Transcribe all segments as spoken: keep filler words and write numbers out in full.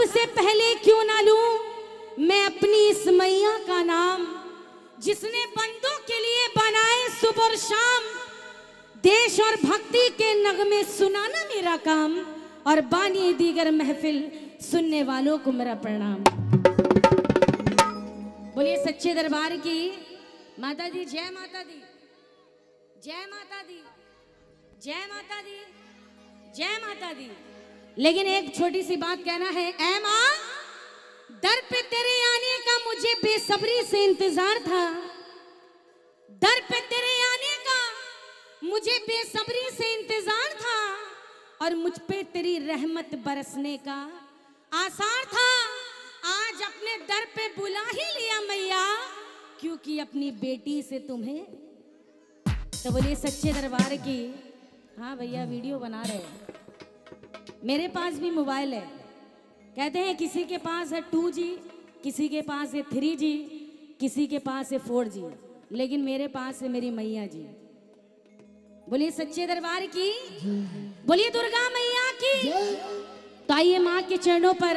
सबसे पहले क्यों ना लूं मैं अपनी इस मैया का नाम, जिसने बंदों के लिए बनाए सुबह और शाम। देश और भक्ति के नगमे सुनाना मेरा काम, और बानी दीगर महफिल सुनने वालों को मेरा प्रणाम। बोलिए सच्चे दरबार की माता दी। जय माता दी, जय माता दी, जय माता दी, जय माता दी। लेकिन एक छोटी सी बात कहना है। ऐ माँ, दर पे तेरे आने का मुझे बेसब्री से इंतजार था। दर पे तेरे आने का मुझे बेसब्री से इंतजार था, और मुझ पे तेरी रहमत बरसने का आसार था। आज अपने दर पे बुला ही लिया मैया, क्योंकि अपनी बेटी से तुम्हें। तो बोलिए सच्चे दरबार की। हाँ भैया, वीडियो बना रहे हैं। मेरे पास भी मोबाइल है। कहते हैं किसी के पास है टू जी, किसी के पास है थ्री जी, किसी के पास है फोर जी, लेकिन मेरे पास है मेरी मैया जी। बोलिए सच्चे दरबार की, बोलिए दुर्गा मैया की। तो आइए माँ के चरणों पर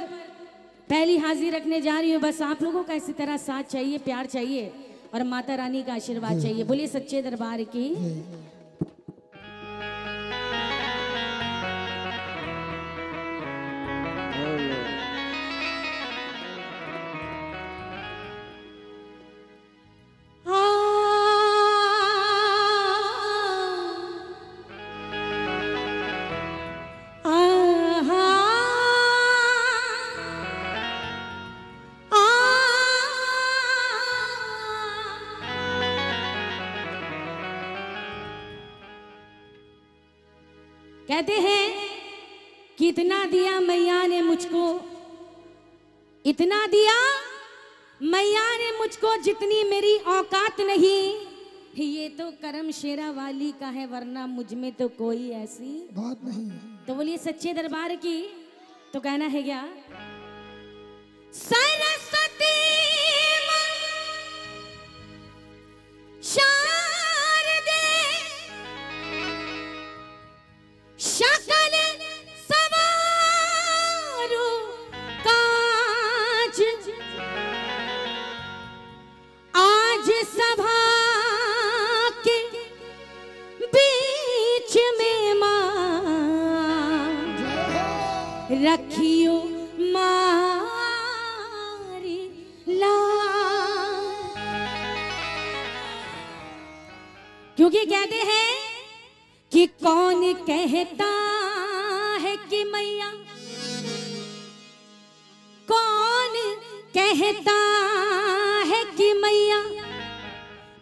पहली हाजिर रखने जा रही हूँ। बस आप लोगों का इसी तरह साथ चाहिए, प्यार चाहिए, और माता रानी का आशीर्वाद चाहिए। बोलिए सच्चे दरबार की। कहते हैं कि इतना दिया मैया ने मुझको, इतना दिया मैया ने मुझको जितनी मेरी औकात नहीं। ये तो करम शेरा वाली का है, वरना मुझ में तो कोई ऐसी बात नहीं। तो बोलिए सच्चे दरबार की। तो कहना है क्या, सरस्वती मां शकल सवारू काज, आज सभा के बीच में माँ रखियो मारी लाज। क्योंकि कहते हैं कि कौन कहता है कि मैया, कौन कहता है कि मैया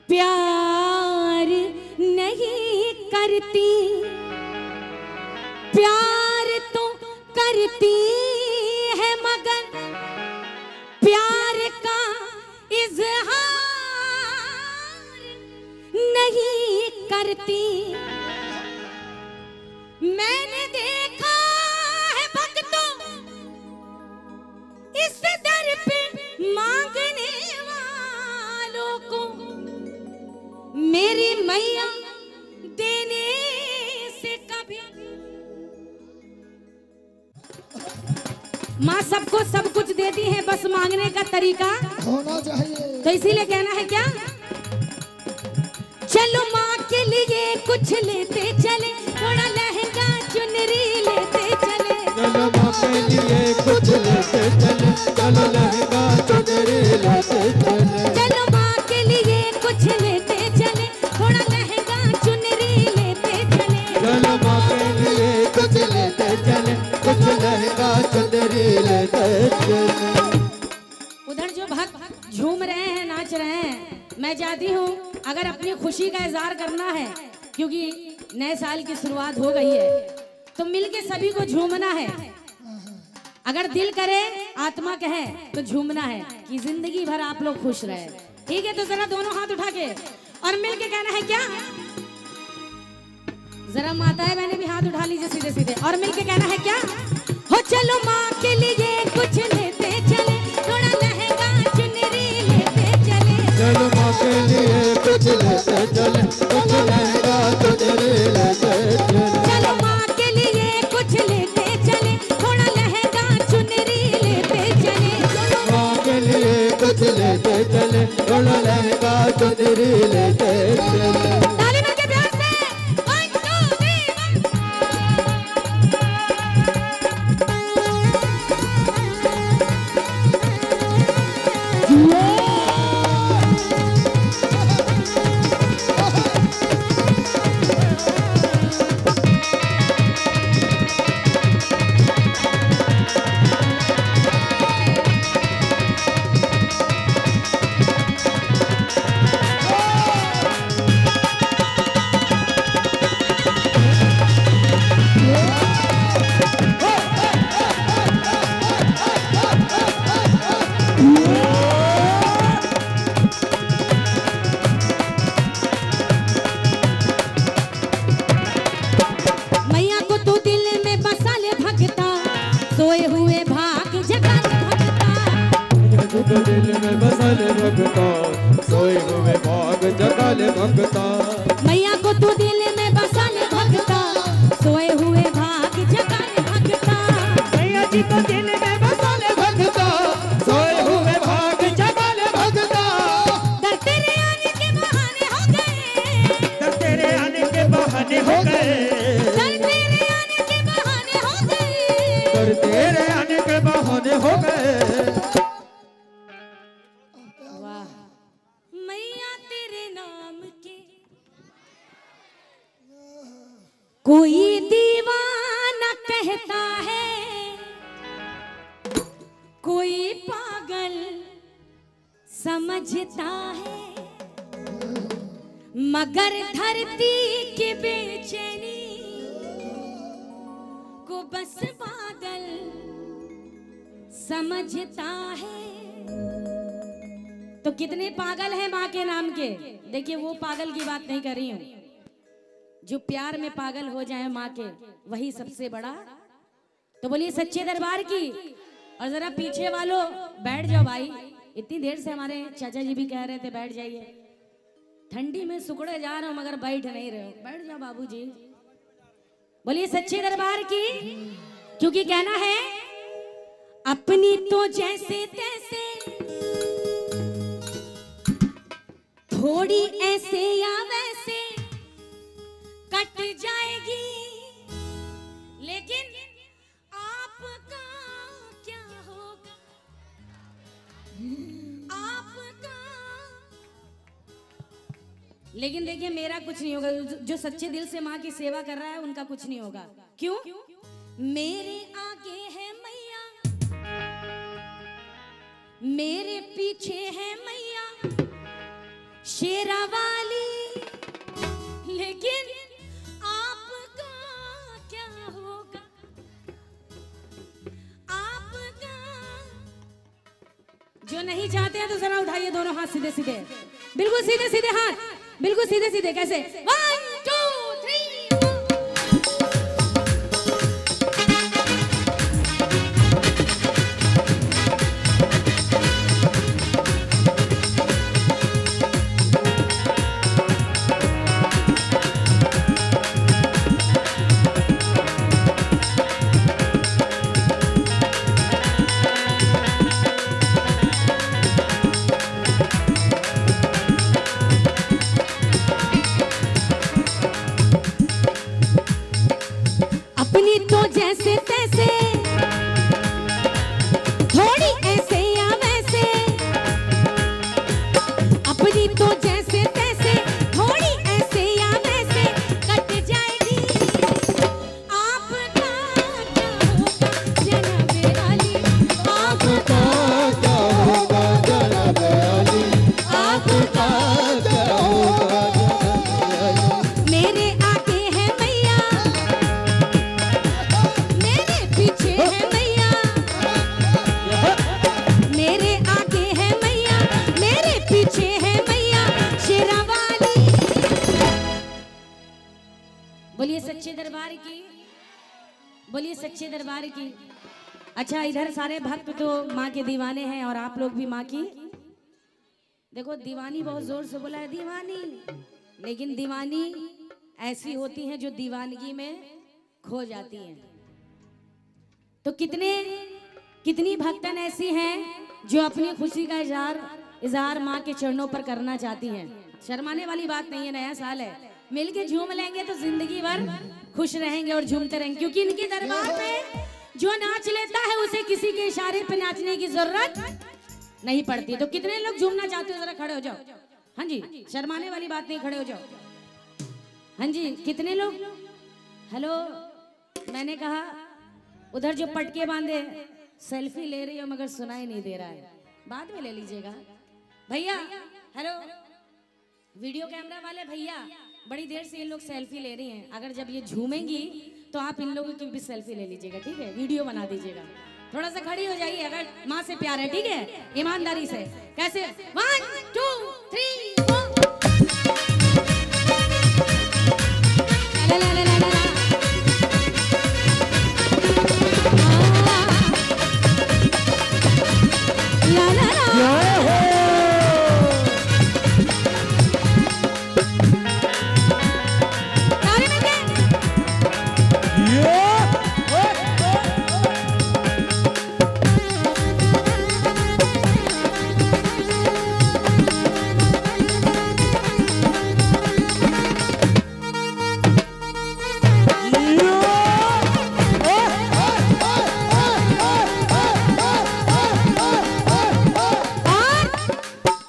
प्यार नहीं करती। प्यार तो करती है, मगर प्यार का इजहार नहीं करती। मैंने देखा है भक्तों इस दर पे मांगने वालों को, मेरी मैया देने से कभी। माँ सबको सब कुछ देती है, बस मांगने का तरीका होना चाहिए। तो इसीलिए कहना है क्या, चलो माँ के लिए कुछ लेते चले, थोड़ा लहंगा चुनरी लेते चले। चलो माँ के लिए कुछ लेते चले, चलो लहंगा चुनरी लेते चले। चलो माँ के लिए कुछ लेते चले, थोड़ा लहंगा चुनरी लेते चले। चलो माँ के लिए कुछ लेते चले, कुछ लहंगा चुनरी लेते चले। उधर जो भक्त झूम रहे हैं, नाच रहे हैं, मैं चाहती हूँ अगर अपनी खुशी का इजहार करना है, क्योंकि नए साल की शुरुआत हो गई है, तो मिलके सभी को झूमना है। अगर दिल करे, आत्मा कहे, तो झूमना है कि जिंदगी भर आप लोग खुश रहे। ठीक है, तो जरा दोनों हाथ उठा के और मिलके कहना है क्या, जरा माताएं मैंने भी हाथ उठा लीजिए सीधे सीधे, और मिलके कहना है क्या, हो चलो माँ के लिए कुछ लेते चले, थोड़ा लहंगा चुनरी लेते चले। चलो माँ के लिए कुछ लेते चले, कुछ लहंगा चुनरी लेते चले। चलो माँ के लिए कुछ लेते चले, थोड़ा लहंगा चुनरी लेते वही सबसे बड़ा। तो बोलिए सच्चे दरबार की। और जरा पीछे वालों बैठ जाओ भाई, इतनी देर से हमारे चाचा जी भी कह रहे थे बैठ जाइए, ठंडी में सुकड़े जा रहे हो मगर बैठ नहीं रहे हो, बैठ जाओ बाबूजी। बोलिए सच्चे दरबार की, क्योंकि कहना है अपनी तो जैसे तैसे थोड़ी ऐसे या वैसे कट जाएगी, लेकिन आपका क्या होगा, आपका। लेकिन देखिए मेरा कुछ नहीं होगा, जो सच्चे दिल से माँ की सेवा कर रहा है उनका कुछ नहीं होगा। क्यों? मेरे आगे है मैया, मेरे पीछे है मैया शेरा वाली, लेकिन जो नहीं चाहते हैं तो जरा उठाइए दोनों हाथ सीधे सीधे, बिल्कुल सीधे सीधे हाथ, बिल्कुल सीधे सीधे। कैसे? One two three. अच्छा, इधर सारे भक्त तो माँ के दीवाने हैं और आप लोग भी माँ की। देखो दीवानी बहुत जोर से बोला है दीवानी, लेकिन दीवानी ऐसी होती है जो दीवानगी में खो जाती है। तो कितने कितनी भक्तन ऐसी हैं जो अपनी खुशी का इजहार इजहार माँ के चरणों पर करना चाहती हैं। शर्माने वाली बात नहीं है, नया साल है, मिलके झूम लेंगे तो जिंदगी भर खुश रहेंगे और झूमते रहेंगे, क्योंकि इनके दरबार में जो नाच लेता है उसे किसी के इशारे पे नाचने की जरूरत नहीं पड़ती। तो कितने लोग झूमना चाहते हो, जरा खड़े हो जाओ। हाँ जी, शर्माने वाली बात नहीं, खड़े हो जाओ। हाँ जी, कितने लोग? हेलो, मैंने कहा उधर जो पटके बांधे सेल्फी ले रही हो मगर सुनाई नहीं दे रहा है, बाद में ले लीजिएगा। भैया, हेलो वीडियो कैमरा वाले भैया, बड़ी देर से ये लोग सेल्फी ले रही हैं, अगर जब ये झूमेंगी तो आप इन लोगों की भी सेल्फी ले लीजिएगा, ठीक है? वीडियो बना दीजिएगा। थोड़ा सा खड़ी हो जाइए अगर माँ से प्यार है, ठीक है? ईमानदारी से। कैसे? One two three